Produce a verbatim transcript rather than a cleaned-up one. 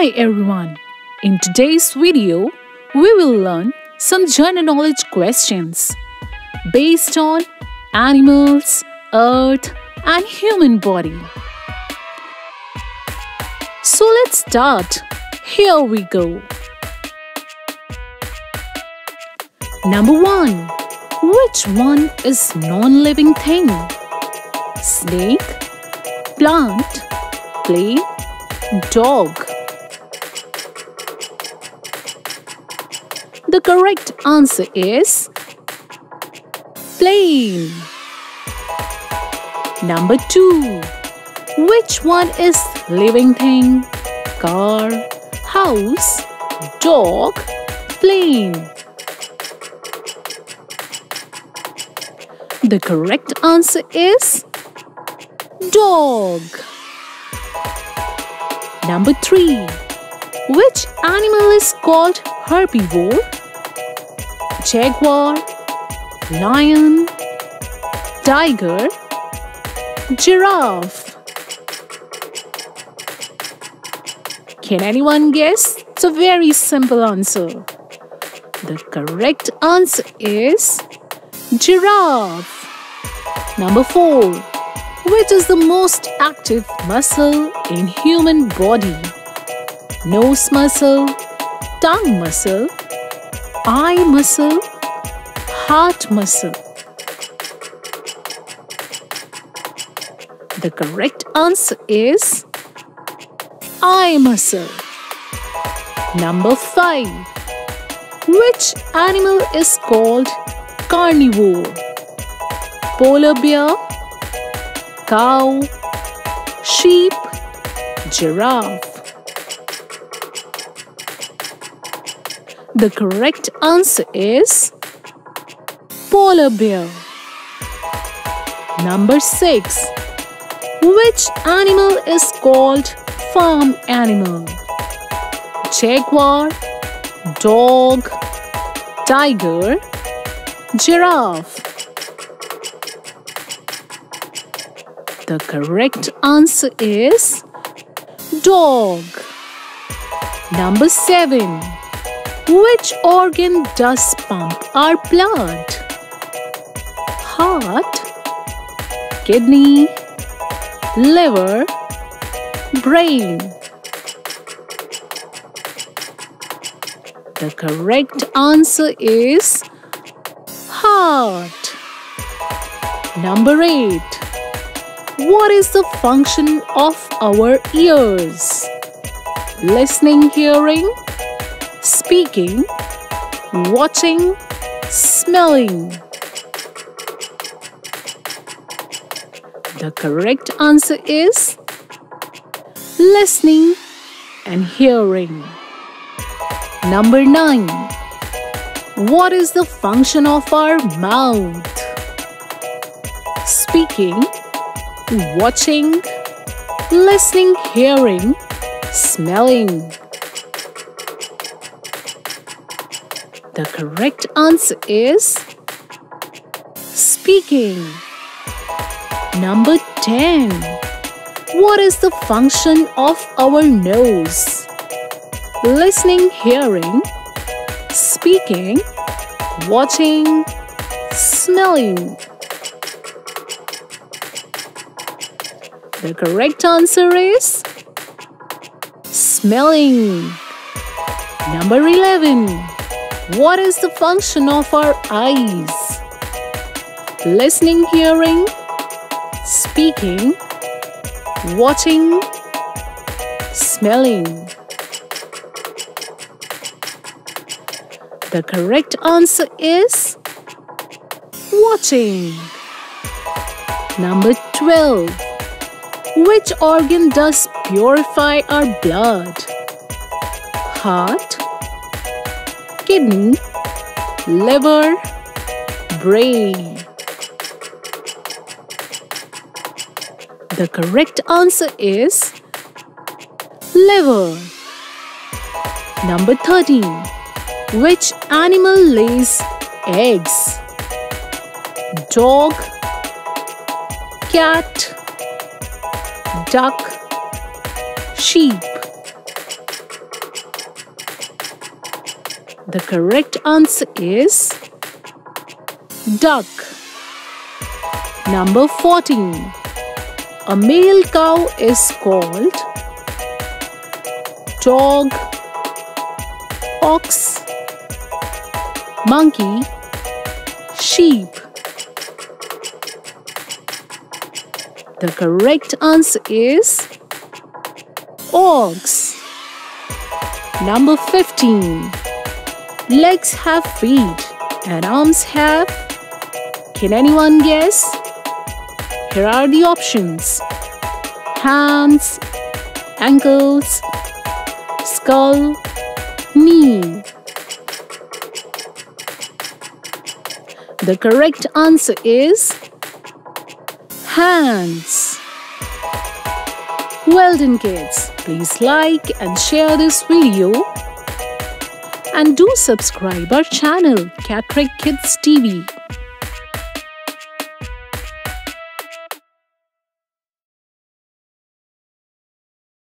Hi everyone! In today's video, we will learn some general knowledge questions based on animals, earth and human body. So let's start. Here we go. Number one. Which one is non-living thing? Snake, plant, clay, dog. The correct answer is plane. Number two. Which one is living thing? Car, house, dog, plane. The correct answer is dog. Number three. Which animal is called herbivore? Jaguar, lion, tiger, giraffe. Can anyone guess? It's a very simple answer. The correct answer is giraffe. Number four. Which is the most active muscle in human body? Nose muscle, tongue muscle, eye muscle, heart muscle. The correct answer is eye muscle. Number five. Which animal is called carnivore? Polar bear, cow, sheep, giraffe. The correct answer is polar bear. Number six. Which animal is called farm animal? Jaguar, dog, tiger, giraffe. The correct answer is dog. Number seven. Which organ does pump our blood? Heart, kidney, liver, brain. The correct answer is heart. Number eight. What is the function of our ears? Listening, hearing, speaking, watching, smelling. The correct answer is listening and hearing. Number nine. What is the function of our mouth? Speaking, watching, listening, hearing, smelling. The correct answer is speaking. Number ten. What is the function of our nose? Listening, hearing, speaking, watching, smelling. The correct answer is smelling. Number eleven. What is the function of our eyes? Listening, hearing, speaking, watching, smelling. The correct answer is watching. Number twelve. Which organ does purify our blood? Heart, kidney, liver, brain. The correct answer is liver. Number thirteen. Which animal lays eggs? Dog, cat, duck, sheep. The correct answer is duck. Number fourteen. A male cow is called dog, ox, monkey, sheep. The correct answer is ox. Number fifteen. Legs have feet and arms have. Can anyone guess? Here are the options: hands, ankles, skull, knee. The correct answer is hands. Well done, kids. Please like and share this video. And do subscribe our channel Catrack Kids T V.